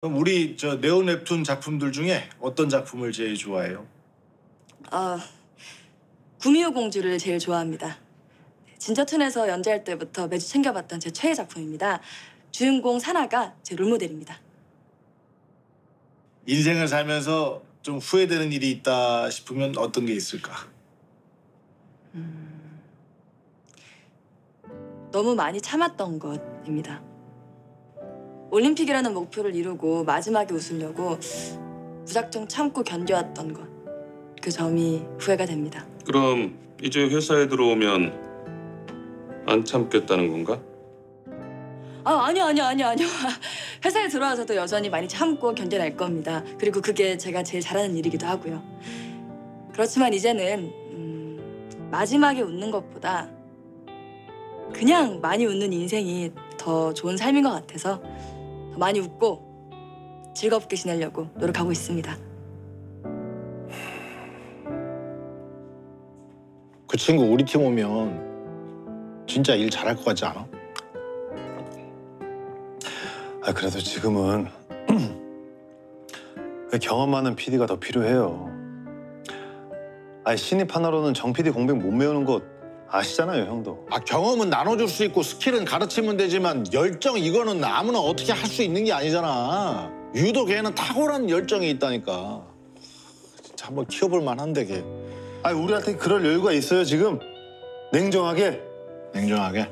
그럼 우리 저 네온 웹툰 작품들 중에 어떤 작품을 제일 좋아해요? 구미호 공주를 제일 좋아합니다. 진저툰에서 연재할 때부터 매주 챙겨봤던 제 최애 작품입니다. 주인공 사나가 제 롤모델입니다. 인생을 살면서 좀 후회되는 일이 있다 싶으면 어떤 게 있을까? 너무 많이 참았던 것입니다. 올림픽이라는 목표를 이루고 마지막에 웃으려고 무작정 참고 견뎌왔던 것. 그 점이 후회가 됩니다. 그럼 이제 회사에 들어오면 안 참겠다는 건가? 아니요. 회사에 들어와서도 여전히 많이 참고 견뎌낼 겁니다. 그리고 그게 제가 제일 잘하는 일이기도 하고요. 그렇지만 이제는 마지막에 웃는 것보다 그냥 많이 웃는 인생이 더 좋은 삶인 것 같아서 더 많이 웃고 즐겁게 지내려고 노력하고 있습니다. 그 친구 우리 팀 오면 진짜 일 잘할 것 같지 않아? 그래도 지금은 경험 많은 PD가 더 필요해요. 신입 하나로는 정 PD 공백 못 메우는 것 아시잖아요, 형도. 경험은 나눠줄 수 있고 스킬은 가르치면 되지만 열정 이거는 아무나 어떻게 할 수 있는 게 아니잖아. 유독 얘는 탁월한 열정이 있다니까. 진짜 한번 키워볼 만한데 걔. 우리한테 그럴 여유가 있어요, 지금? 냉정하게?